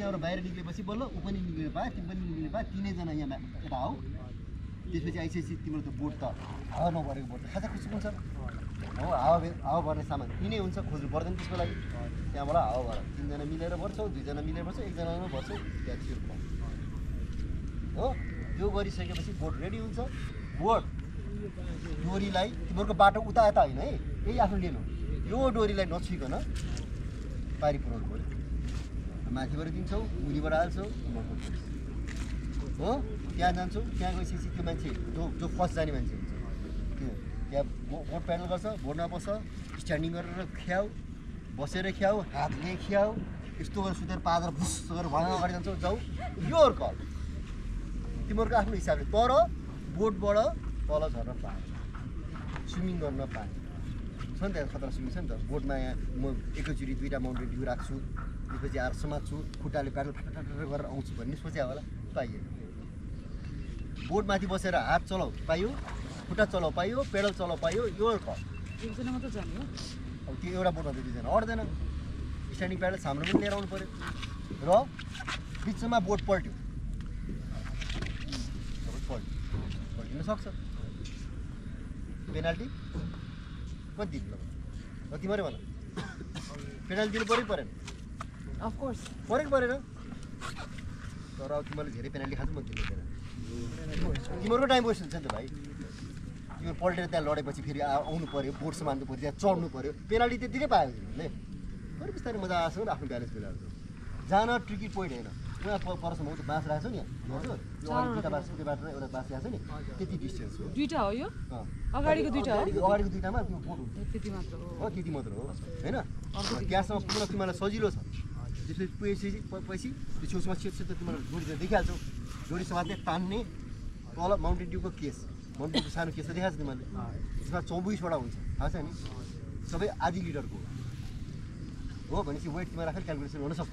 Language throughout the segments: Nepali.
यहाँ बाहिर निस्केपछि बल्ल ऊ पनि निस्केर पाए तिमी पनि निस्केर पाए तीनैजना यहाँ यता आऊ त्यसपछि आइसकेपछि तिम्रो त बोट त हावा नभरेको बोट खाजा खुसी हुन्छ हो हावा भर्ने सामान तिनै हुन्छ खोज्नु पर्दैन त्यसको लागि त्यहाँबाट हावा भर तीनजना मिलेर भर्छौ दुईजना मिलेर भर्छौ एकजनामा भर्छौ हो त्यो गरिसकेपछि बोट रेडी हुन्छ बोट डोरीलाई तिमीहरूको बाटो उता यता होइन है यही आफ्नो लिनु यो डोरीलाई नछुइकन पारी पुऱ्याउनु पर्यो माथिबाट दिन्छौ मुनिबाट हाल्छौ हो त्यहाँ जान्छौ त्यहाँ गएपछि त्यो मान्छे जो फर्स्ट जाने मान्छे हुन्छ त्यो त्यहाँ बोट प्याडल गर्छ बोटमा बस्छ स्ट्यान्डिङ गरेर ख्याउ बसेर ख्याउ हातले ख्याउ यस्तो गरेर सुतेर पादर भुस गरेर भएन अगाडि जान्छौ जाऊ यो अर्को तिमीहरूको आफ्नो हिसाबले तर बोटबाट तल झर्न पाएन स्विमिङ गर्न पाएन छ नि त खतरा स्विमिङ छ नि त बोटमा यहाँ म एकैचोटि दुईवटा माउन्टेन ड्यू राख्छु त्यसपछि आएर समात्छु खुट्टाले प्याडल ठट्टा गरेर आउँछु भन्ने सोचे होला पाइयो बोटमाथि बसेर हात चलाउ पाइयो खुट्टा चलाउ पाइयो पेडल चलाउ पाइयो यो एकजना मात्रै जाने हो अब त्यो एउटा बोटमा दुईजना अट्दैन स्ट्यान्डिङ प्याडल सामने पनि लिएर आउनु पऱ्यो र बिचमा बोट पल्ट्यो पल्टिन सक्छ पेनाल्टी कति दिनु कति पऱ्यो भन पेनाल्टी दिनु पऱ्यो परेन अफ कोर्स परेन परेन तर अब तिमीले धेरै पेनाल्टी खानु मन दिनु पऱ्यो तिमीहरूको टाइम वेस्ट हुन्छ नि त भाइ तिमीहरू पल्टेर त्यहाँ लडेपछि फेरि आउनु पऱ्यो बोट सामान्नु पऱ्यो त्यहाँ चढ्नु पऱ्यो पेनाल्टी त्यतिकै पायो तिमीहरूले फेरि बिस्तारै मजा आएको आफ्नो ब्यालेन्स बिगार्छ जान ट्रिकी पोइन्ट होइन उहाँ परसम्म त बाँस राखेको छ नि हजुर यो दुईवटा बाँस एउटा बाँस राखेको छ नि त्यति डिस्टेन्स हो दुईवटा हो यो अगाडिको दुईवटामा त्यो बोट हो त्यति मात्र हो होइन ग्यासमा पुग्न तिमीलाई सजिलो छ त्यसले पुगेपछि त्यो छेउछाउमा छेप्छ त तिमीलाई जोडिएर देखिहाल्छौ जोडी समाजले तान्ने तल माउन्टेन ड्यूको केस माउन्टेन ड्यूको सानो केस त देखाएको छ तिमीहरूले त्यसमा 24वटा हुन्छ थाहा छ नि सबै आधी लिटरको हो भनेपछि वेट तिमीलाई राखेर क्यालकुलेसन हुनसक्छ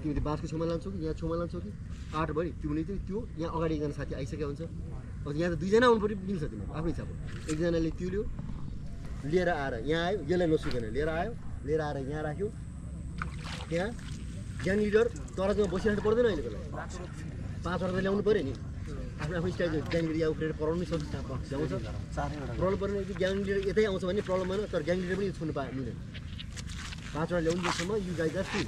तिमीले बाँसको छेउमा लान्छौ कि यहाँ छेउमा लान्छौ कि आठभरि तिमीले त्यो यहाँ अगाडि एकजना साथी आइसकेको हुन्छ अब यहाँ त दुईजना आउनु पऱ्यो मिल्छ तिमीहरू आफ्नो हिसाबले एकजनाले त्यो लिएर आएर यहाँ आयो यसलाई नसुकेन लिएर आएर यहाँ राख्यो त्यहाँ ग्याङ लिडर तराजमा बसिरहनु पर्दैन अहिलेको लागि 5 हजार ल्याउनु पऱ्यो नि आफ्नो आफ्नो स्टाइल ग्याङ लिडर यहाँ उफ्रेर पढाउनु सक्छ आउँछ प्रब्लम पर्ने कि ग्याङ लिडर यतै आउँछ भने प्रब्लम भएन तर ग्याङ लिडर पनि छुट्नु पायो मिलेन 5 हजार ल्याउनु जसम्म यु गाइज आर फ्री